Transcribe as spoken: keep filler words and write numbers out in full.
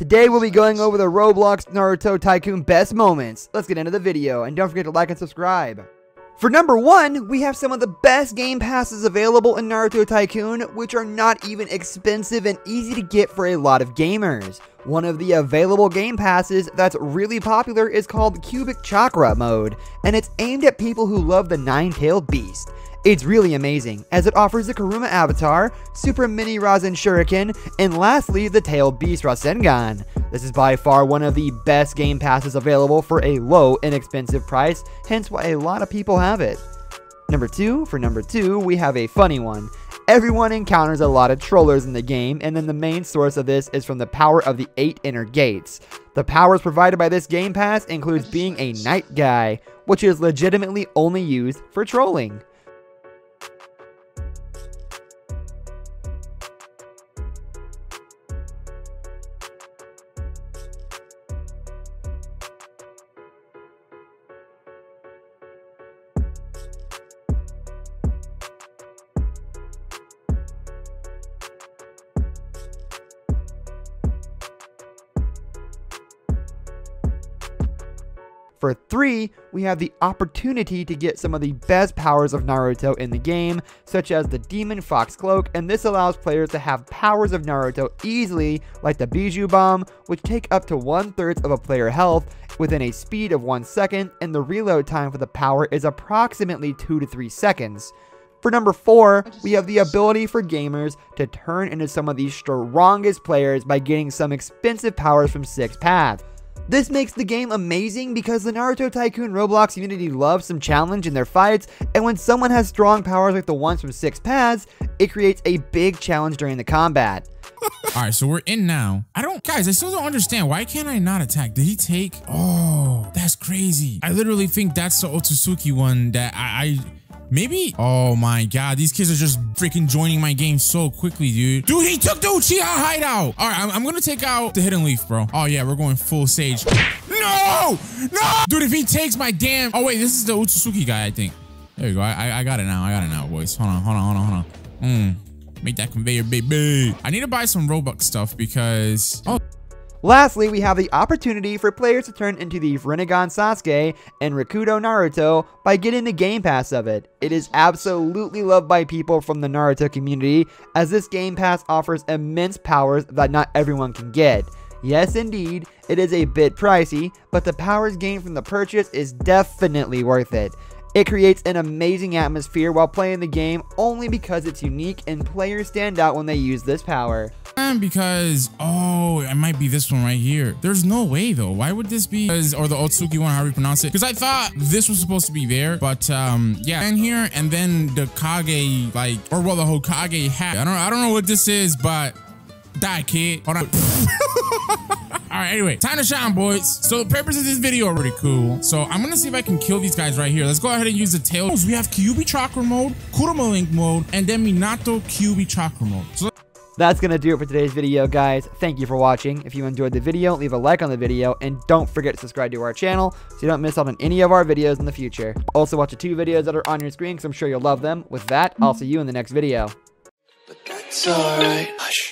Today we'll be going over the Roblox Naruto Tycoon best moments. Let's get into the video, and don't forget to like and subscribe. For number one, we have some of the best game passes available in Naruto Tycoon, which are not even expensive and easy to get for a lot of gamers. One of the available game passes that's really popular is called Cubic Chakra Mode, and it's aimed at people who love the Nine-Tailed Beast. It's really amazing, as it offers the Kuruma Avatar, Super Mini Rasen Shuriken, and lastly the Tailed Beast Rasengan. This is by far one of the best game passes available for a low, inexpensive price, hence why a lot of people have it. Number two, for number two, we have a funny one. Everyone encounters a lot of trollers in the game, and then the main source of this is from the power of the Eight Inner Gates. The powers provided by this game pass includes being a Night Guy, which is legitimately only used for trolling. For three, we have the opportunity to get some of the best powers of Naruto in the game, such as the Demon Fox Cloak, and this allows players to have powers of Naruto easily, like the Biju Bomb, which take up to one-third of a player health within a speed of one second, and the reload time for the power is approximately two to three seconds. For number four, we have the ability for gamers to turn into some of the strongest players by getting some expensive powers from Six Paths. This makes the game amazing because the Naruto Tycoon Roblox community loves some challenge in their fights, and when someone has strong powers like the ones from Six Paths, it creates a big challenge during the combat. Alright, so we're in now. I don't... Guys, I still don't understand. Why can't I not attack? Did he take... Oh, that's crazy. I literally think that's the Otsutsuki one that I... I... Maybe? Oh my god, these kids are just freaking joining my game so quickly, dude. Dude, he took the Uchiha hideout! Alright, I'm, I'm gonna take out the Hidden Leaf, bro. Oh yeah, we're going full Sage. No! No! Dude, if he takes my damn... Oh wait, this is the Otsutsuki guy, I think. There you go, I, I got it now, I got it now, boys. Hold on, hold on, hold on, hold on. Mm. Make that conveyor, baby. I need to buy some Robux stuff because... Oh. Lastly, we have the opportunity for players to turn into the Rinnegan Sasuke and Rikudo Naruto by getting the game pass of it. It is absolutely loved by people from the Naruto community, as this game pass offers immense powers that not everyone can get. Yes indeed, it is a bit pricey, but the powers gained from the purchase is definitely worth it. It creates an amazing atmosphere while playing the game only because it's unique and players stand out when they use this power. Because, oh, it might be this one right here. There's no way, though. Why would this be? Or the Otsutsuki one, however you pronounce it. Because I thought this was supposed to be there. But, um, yeah. And here, and then the Kage, like, or, well, the Hokage hat. I don't, I don't know what this is, but die, kid. Hold on. All right, anyway. Time to shine, boys. So, the purpose of this video are pretty cool. So, I'm going to see if I can kill these guys right here. Let's go ahead and use the tails. We have Kyubi Chakra Mode, Kurama Link Mode, and then Minato Kyubi Chakra Mode. So, that's going to do it for today's video, guys. Thank you for watching. If you enjoyed the video, leave a like on the video, and don't forget to subscribe to our channel so you don't miss out on any of our videos in the future. Also, watch the two videos that are on your screen because I'm sure you'll love them. With that, I'll see you in the next video. But that's all right.